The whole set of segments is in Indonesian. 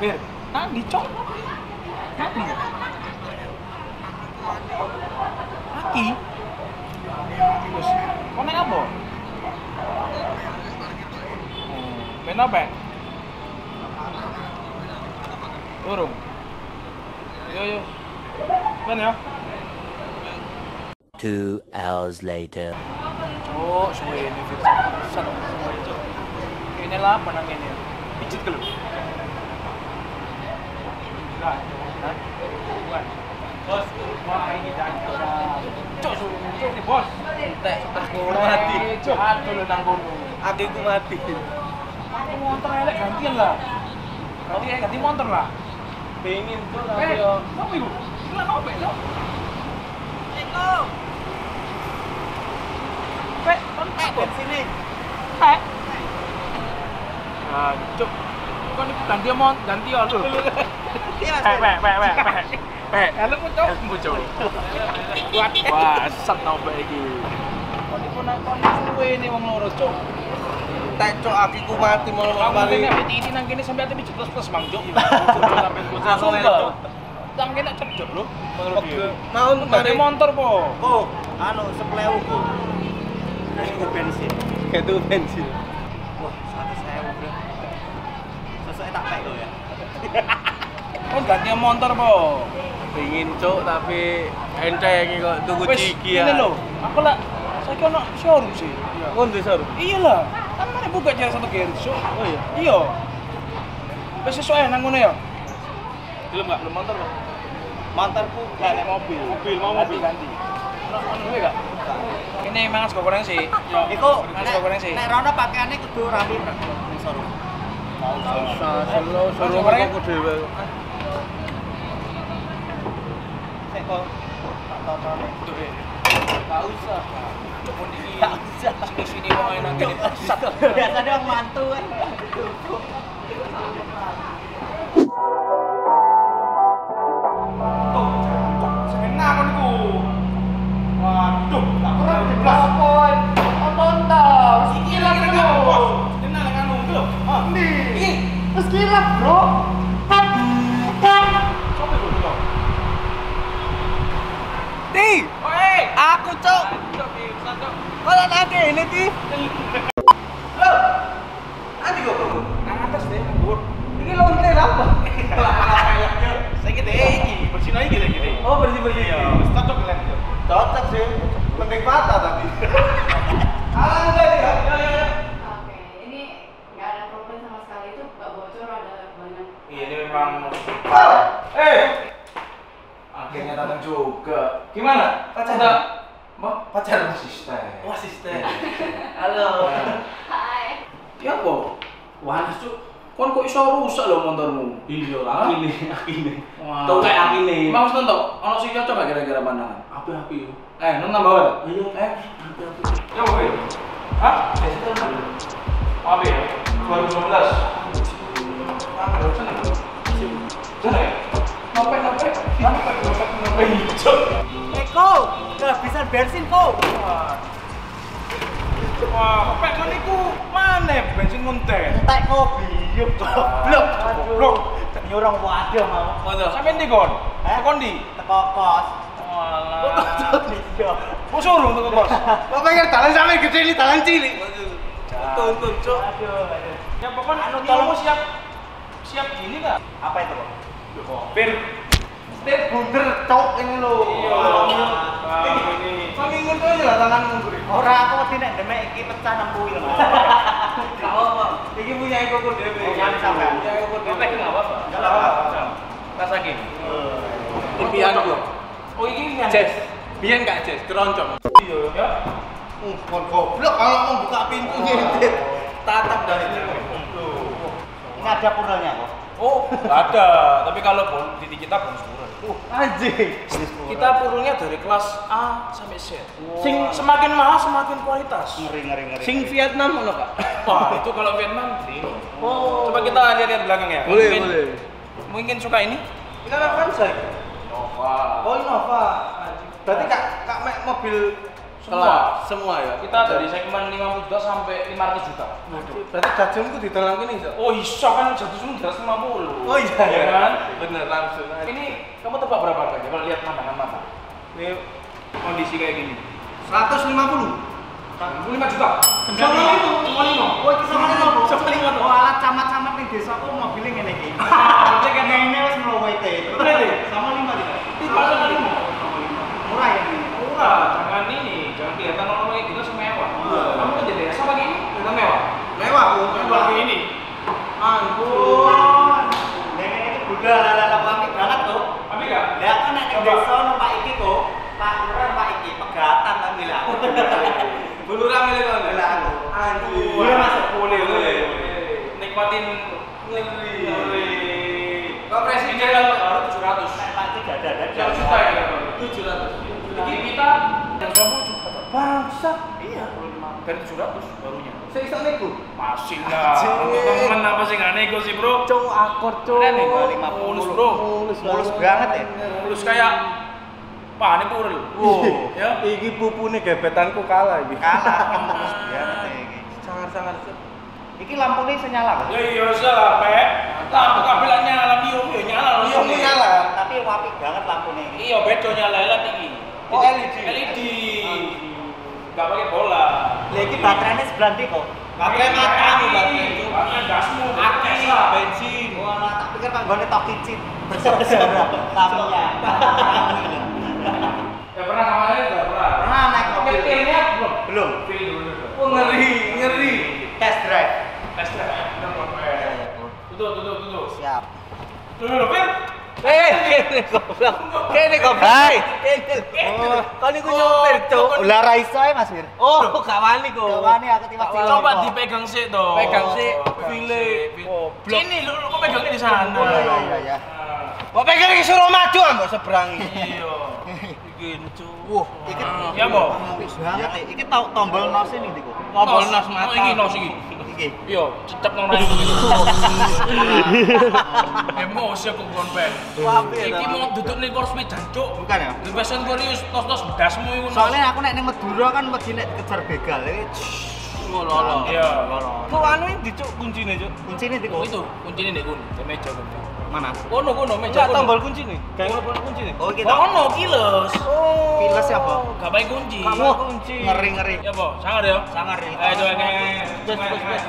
Fir, tadi cowok kaki kaki terus, kau main apa? Main apa? Turun yo. Main ya? 2 hours later. Oh, suwe ini Firza. Ini lah apa namanya? Pijit ke lu. Bos, wah ini cok bos. Mati. Cok, aduh lu nang kono. Adikku mati. Aku motor elek gantian lah. Ganti motor lah. Pengin tuh lah yo. Kok iku? Gila nopek lo. Pek, kontak di sini. Pek. Ah, cuk. Kon iki ganti mon, ganti yo. Pek. Halo muncul. Buat waset nopek iki. Kon iku nang kon suwene wong loro, cuk. Tek cuk abiku mati mulu bali. Nek iki nang kene sampe ati plus Bang Jok. Sampe bocah loro. Sampe nek cedot lho. Mau mari motor po. Oh, anu 10.000 ku. Bensin. Itu bensin. Wah, 100.000, Bro. Sesuai tak pek lho ya. Kon ganti motor po. Pengin cuk tapi enteng kok tuku ciki ya. Ini lho, aku lak saiki ono showroom sih. Kon di showroom. Iyalah, kan mari buka jasa garage shop. Oh iya. Iya. Wis sesuai nang ngono ya. Belum enggak? Belum motor, Pak. Mantarku naik mobil. Mobil mau mobil ganti. Ono duwe enggak? Ini mangan sego goreng sih. Yo, iku sego goreng sih. Nek rono pakaiane kudu rapi nek sore. Usah selo sore aku dhewe. Sik kok tak totone. Enggak usah. Cukup iki. Di sini wae nang kene. Biasane wong mantu kan. Waduh, tak kurang diblas pon. Onton ta, wis ilang lho. Tenan nang anu lho. Ah, ndi? Iki wis ilang, Bro. Coba dulu. Di, oi, aku cok. Kalau nanti ini di. Loh. Nanti kok bro. Nang atas deh, nang dhuwur. Ini lonte apa? Saya gede iki, bersihin aja gede. Oh, bersih-bersih ya. Wis cocok lek. Cocok sih, penting patah tadi. Alang tadi ya? Ya. Oke, ini nggak ada problem sama sekali, itu nggak bocor, ada banyak. Iya, ini memang... Akhirnya datang juga. Gimana? Pacaran? Asisten. Oh, asisten. Halo. Hai. Ya kok? Wah, cuk. Kon kok iso rusak lho motormu? Iya lah. Akine. Tuh kayak akine. Mau nonton? Ono sing cocok gak gara-gara pandangan? Api-api yo. Nonton bawah. Iya, api-api. Yo, oke. Hah? Itu mana? Api. 2015. Terus seneng. Seneng. Nopek. Nopek hijau. Eko, kehabisan bensin kok. Wah, kopek kan iku maneh bensin ngentek. Entek kok biyub goblok. Goblok. Dene orang wadah mau. Sampe ndi kon? Kon ndi? Teko kos. Walah. Kok suruh teko kos. Kok pengen dalan sampe gede dalan cilik. Tuntun, Cuk. Aduh. Ya pokoknya anu tolong siap gini enggak? Apa itu, Pak? Yo, Fir. Stir bunder cok ini lho. Iya. Ini. Kami ngono ya tanganmu nguri. Ora aku wedi nek demek iki pecah nang kuwi lho. Enggak apa-apa. Iki punya iku dhewe. Jangan sampean. Punya iku dhewe enggak apa-apa. Enggak apa-apa. Tas iki. Impian lho. Oh iki impian. Jes. Biyen gak jes, keroncong. Iya ya. Kon goblok kalau mau buka pintu ngintip. Tatap dari sini. Ini ada purnanya kok. Oh, ada. Tapi kalau pun di kita bonus purun. Anjing. Kita purunnya dari kelas A sampai Z. Wow. Sing semakin mahal semakin kualitas. Ngeri. Sing Vietnam ono, Pak. Wah, itu kalau Vietnam sih. Oh. Coba kita lihat belakang ya. Boleh. Mungkin suka ini? Ini apa Fransa? Nova. Oh, Nova. Berarti Kak mobil Semua ya. Kita dari segmen 50 juta sampai 500 juta. Waduh. Berarti jajanku ditelan gini, Cok. Oh, iso kan jajanku 150. Oh iya ya kan? Bener langsung. Ini kamu tebak berapa harganya kalau lihat pandangan mata? Ini kondisi kayak gini. 150. 65 juta. Sama itu, mono. Oh, iki sama lho. Sama lho. Oh, alat camat-camat ning desaku mobile ngene iki. Berarti kene ngene wis mlowete. Bener lho. Sama 5 juta. Sama 5. Murah ya ini. Murah. Jangan ini, jangan kelihatan ono iki itu semewah. Kamu kan jadi desa pagi ini, kelihatan mewah. Mewah kok pagi ini. Ampun. Ngene iki budal ala pagi banget kok. Tapi enggak? Lah kan nek desa ono Pak iki kok, Pak Lurah Pak iki pegatan kan bilang. Buluran milih kau nggak? Aku. Aduh. Boleh masuk boleh. Nikmatin ngeri. Kau presiden kalau baru 700. Pasti gak ada. 7 juta ya. 700. Jadi kita yang kamu juga bangsa. Iya. Dari 700 barunya. Saya iseng nego. Masih lah. Temen apa sih nggak nego sih bro? Cowok akor cowok. Nih 50 bro. Mulus banget ya. Mulus kayak. Wah, ini puri. Wow. Ya. Iki pupune gebetanku kalah iki. Kalah. Ya iki. Sangar-sangar. Iki lampune iso nyala. Ya iya iso lah, Pak. Lampu kabel nyala, yo nyala. Yo nyala, tapi wapi banget lampune iki. Iya, beda nyala LED iki. Oh, LED. Enggak pakai bola. Lah iki baterainya sebelah ndi kok? Baterai mati, baterai gasmu, akses lah bensin. Wah, tak pikir panggone tok kicit. Besar-besar. Lampunya. Ya pernah awalnya enggak pernah. Pernah naik mobil. Ketirnya belum. Belum. Oh, ngeri. Test drive. Tutup. Siap. Tutup. Kene goblok. Kali ku nyopir, Cuk. Lah ra iso ae, Mas Wir. Oh, gak wani kok. Gak wani aku tiwas. Coba dipegang sik to. Pegang sik file. Goblok. Ini lho kok pegange di sana. Iya. Kok pegang iki suruh maju mbok seberangi. Iya. Wah, iki ya mbok. Iki tombol nos ning ndi kok? Tombol nos mata. Iki nos iki. Iki. Iya, cecep nang iki. Emosi aku konpen. Iki mau duduk ning kursi medan, Cuk. Bukan ya? Di fashion kurius nos-nos dasmu iku. Soalnya aku nek ning Madura kan wedi nek dikejar begal. Ngono. Iya, ngono. Ku anu iki dicuk kuncine, Cuk. Kuncine ndi kok? Itu, kuncine ndek kono, di meja kono. Mana? Kono meja. Enggak tombol kunci nih. Kayak ngono kunci nih. Oh, kita. Ono kiles. Oh. Kiles apa? Enggak pakai kunci. Kamu kunci. Ngeri. Ya, Bo. Sangar ya? Sangar ya. Ayo coba kayak. Bes.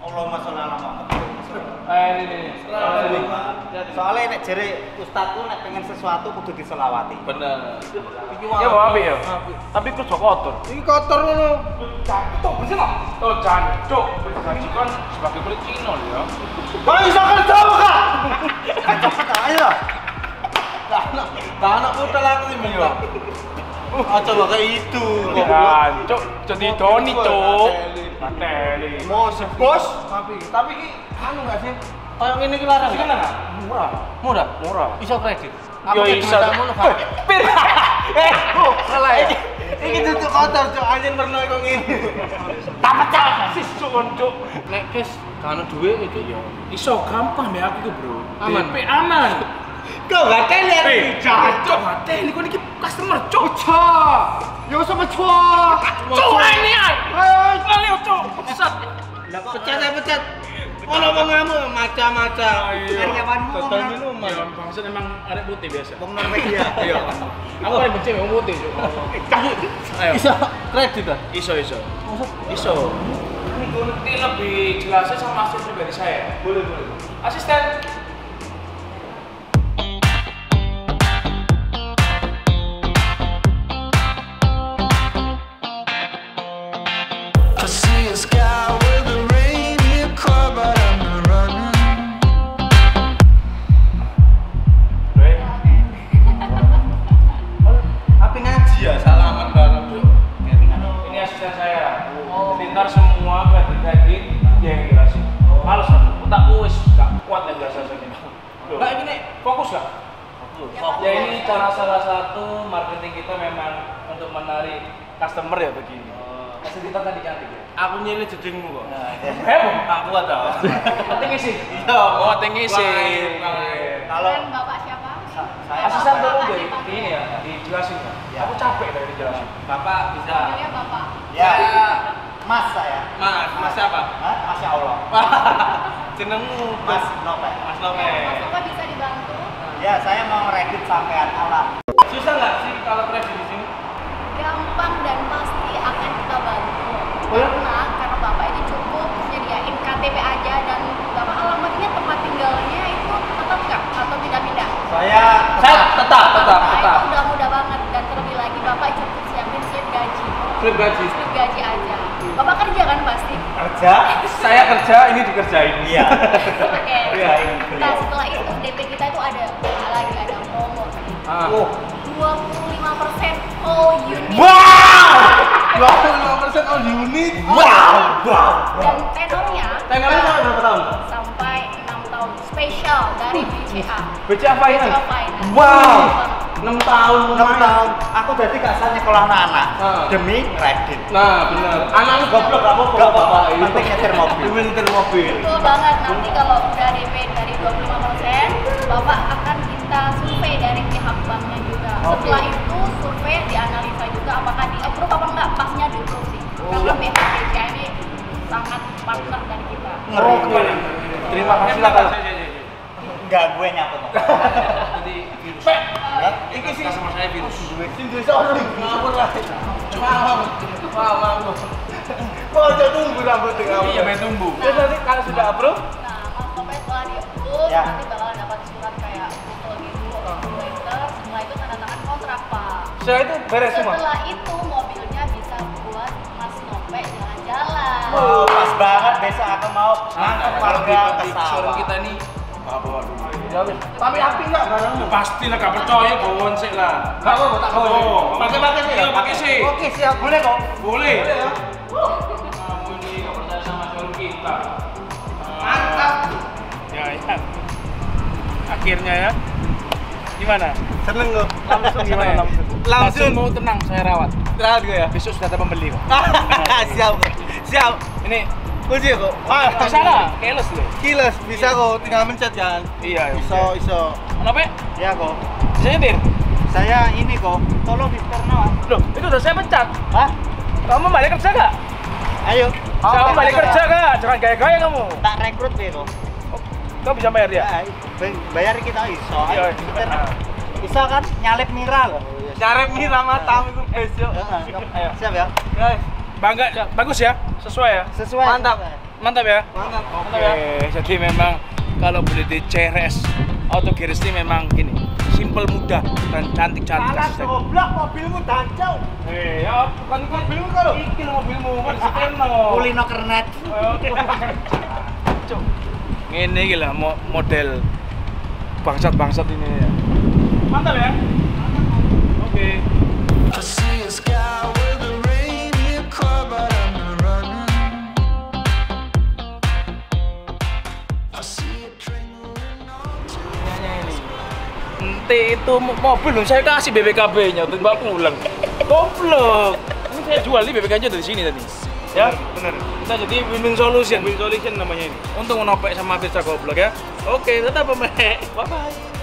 Allahumma sholli ala Muhammad. Ini. Soalnya nek jere ustadku nek pengen sesuatu kudu diselawati. Bener. Iki wae. Ya, apik ya. Tapi kudu kotor. Iki kotor ngono. Cancuk bener lho. Oh, cancuk. Bergaji kan sebagai kulit Cina ya. Kau bisa kerja apa kak? Ayo. Tak nak udah laku ini bang. Coba kayak itu. Cancuk. Jadi Doni Cuk. Materi. Bos. Tapi ki anu nggak sih? Kayak ini kita larang. Murah. Iso kredit. Yo iso. Pir. Bu, salah. Iki tutup kotor Cuk. Anjen pernah kok ngene. Tak pecah sis Cuk. Nek kes karena duit itu ya iso gampang ya aku itu bro aman kau gak kalian jatuh hati ini kau ini customer Cuk ya sama Cuk ini ayo Cuk pecet kalau mau ngamuk maca karyawanmu total minuman ya bangsa emang arek putih biasa bang Norwegia iya aku paling benci bang putih Cuk ayo iso kredit lah iso ini lebih jelasnya sama asisten pribadi saya. Boleh. Asisten. Cara salah satu marketing kita memang untuk menarik customer ya begini. Kita tadi cantik ya. Aku nyilih jedingmu kok. Heboh. Aku ada. Tinggi sih. Iya. Oh tinggi sih. Kalau bapak siapa? Asisten tolong deh ini ya dijelasin ya. Ya. Aku capek dari dijelasin. Bapak bisa. Panggilnya Bapak. Ya. Mas saya. Mas siapa? Masya Allah. Jenengmu Mas Nopek. Mas Nopek. Mas Nopek bisa dibantu? Ya, saya mau ngeredit sampean alam. Susah nggak sih kalau ngeredit di sini? Gampang dan pasti akan kita bantu. Karena Bapak ini cukup menyediain KTP aja dan Bapak alamatnya tempat tinggalnya itu tetap nggak atau tidak pindah? Saya tetap. Itu mudah banget dan terlebih lagi Bapak cukup siapin slip gaji aja. Bapak kerja kan pasti? Kerja? Saya kerja, ini dikerjain. Iya. Oke. Nah setelah itu DP kita itu ada promo. 25% all unit. Wow! 25% all unit. Wow. Dan tenornya sampai berapa tahun? Sampai 6 tahun. Spesial dari BCA. BCA Finance. Wow. 6 tahun. Aku berarti kasar nyekolah anak-anak demi kredit. Nah, benar. Anak goblok kamu apa-apa. Penting nyetir mobil. Betul banget. Nanti kalau udah DP dari 25%, Bapak akan kita survei dari pihak banknya juga. Setelah itu survei dianalisa juga apakah di approve apa enggak. Pasnya di approve sih. Karena BCA ini sangat partner dari kita. Oke. Terima kasih lah. Enggak gue nyapet. Jadi ini sih sama saya virus. Tumbuh. Terus nanti kalau sudah approve, pokoknya setelah di approve nanti bakalan dapat surat kayak foto gitu, letter. Setelah itu tanda tangan kontrak, Pak. Setelah itu beres semua. Setelah itu mobilnya bisa buat Mas Nopek jalan-jalan. Oh, pas banget besok aku mau ngangkat warga ke Sawah. Kita nih bawa dulu. Tapi api enggak barangnya? Pasti lah, enggak percaya bawon sih lah. Enggak apa-apa, tak bawon. Pakai sih. Pakai sih. Oke, siap. Boleh kok. Boleh. Ya. Kamu ini enggak percaya sama calon kita. Mantap. Ya. Akhirnya ya. Gimana? Seneng lo? Langsung gimana? Langsung mau tenang, saya rawat. Rawat gue ya. Besok sudah ada pembeli kok. Siap. Ini kunci kok. Ah, salah. Keles lo. Keles bisa kok, tinggal mencet kan. Iya. Iso. Kenapa? Iya kok. Sendir. Saya ini kok. Tolong internal. Loh, itu udah saya pencet. Hah? Kamu balik kerja enggak? Ayo. Kamu balik kerja enggak? Jangan gaya-gaya kamu. Tak rekrut deh kok. Kau bisa bayar dia? Ya, bayar kita iso. Iya. Iso kan nyalip mira kok. Nyalip mira matamu itu besok. Ayo. Siap ya? Guys. Bangga, bagus ya, sesuai ya. Sesuai. Mantap ya. Mantap ya. Jadi memang kalau boleh di CRS Autogarage ini memang gini, simple, mudah dan cantik. Alas goblok mobilmu dancau. Ya bukan mobilmu kalau. Iki mobilmu kan setenno. Kulino kernet. Cuk. Ngene iki lah model bangsat ini ya. Mantap ya. Oke. Itu mobil loh, saya kasih BPKB-nya untuk bawa pulang. Goblok. Ini saya jual nih BPKB-nya dari sini tadi. Ya, benar. Kita jadi win-win solution namanya ini. Untung Nopek sama Firza goblok ya. Oke, tetap Nopek. Bye bye.